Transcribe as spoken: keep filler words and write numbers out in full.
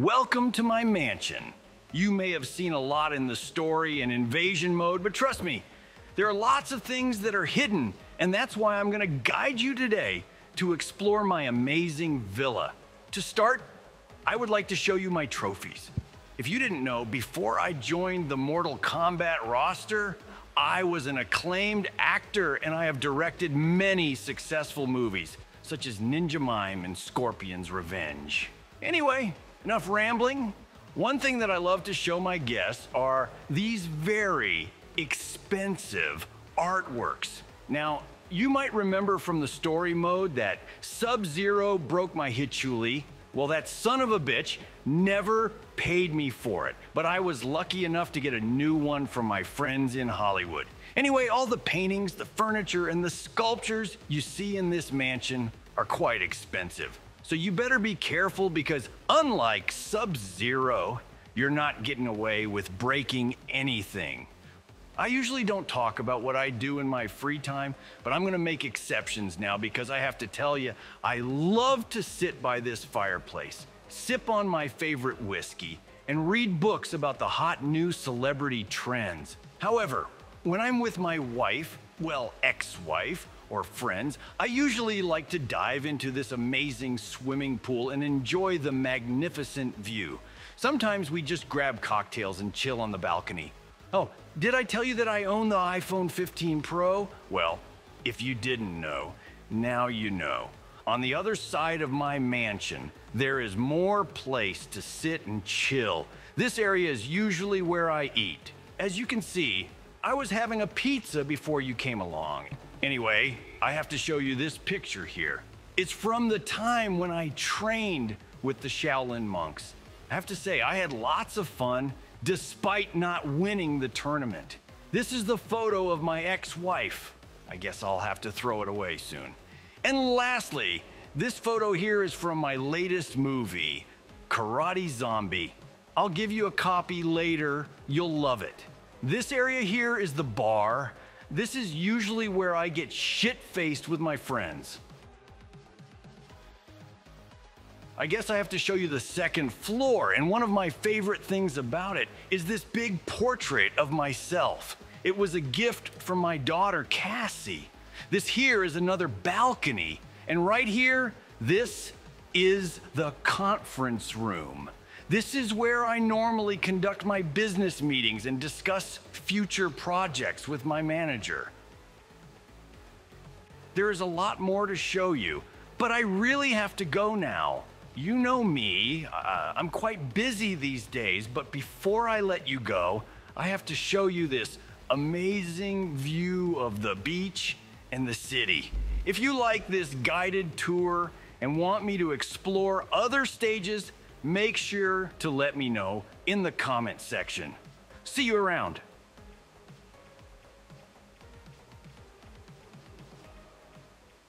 Welcome to my mansion. You may have seen a lot in the story and invasion mode, but trust me, there are lots of things that are hidden, and that's why I'm gonna guide you today to explore my amazing villa. To start, I would like to show you my trophies. If you didn't know, before I joined the Mortal Kombat roster, I was an acclaimed actor and I have directed many successful movies, such as Ninja Mime and Scorpion's Revenge. Anyway, enough rambling. One thing that I love to show my guests are these very expensive artworks. Now, you might remember from the story mode that Sub-Zero broke my Hitachi. Well, that son of a bitch never paid me for it, but I was lucky enough to get a new one from my friends in Hollywood. Anyway, all the paintings, the furniture, and the sculptures you see in this mansion are quite expensive. So you better be careful because unlike Sub-Zero, you're not getting away with breaking anything. I usually don't talk about what I do in my free time, but I'm gonna make exceptions now because I have to tell you, I love to sit by this fireplace, sip on my favorite whiskey, and read books about the hot new celebrity trends. However, when I'm with my wife, well, ex-wife or friends, I usually like to dive into this amazing swimming pool and enjoy the magnificent view. Sometimes we just grab cocktails and chill on the balcony. Oh, did I tell you that I own the iPhone fifteen Pro? Well, if you didn't know, now you know. On the other side of my mansion, there is more place to sit and chill. This area is usually where I eat. As you can see, I was having a pizza before you came along. Anyway, I have to show you this picture here. It's from the time when I trained with the Shaolin monks. I have to say, I had lots of fun despite not winning the tournament. This is the photo of my ex-wife. I guess I'll have to throw it away soon. And lastly, this photo here is from my latest movie, Karate Zombie. I'll give you a copy later, you'll love it. This area here is the bar. This is usually where I get shit-faced with my friends. I guess I have to show you the second floor, and one of my favorite things about it is this big portrait of myself. It was a gift from my daughter, Cassie. This here is another balcony, and right here, this is the conference room. This is where I normally conduct my business meetings and discuss future projects with my manager. There is a lot more to show you, but I really have to go now. You know me, uh, I'm quite busy these days, but before I let you go, I have to show you this amazing view of the beach and the city. If you like this guided tour and want me to explore other stages, make sure to let me know in the comment section. See you around.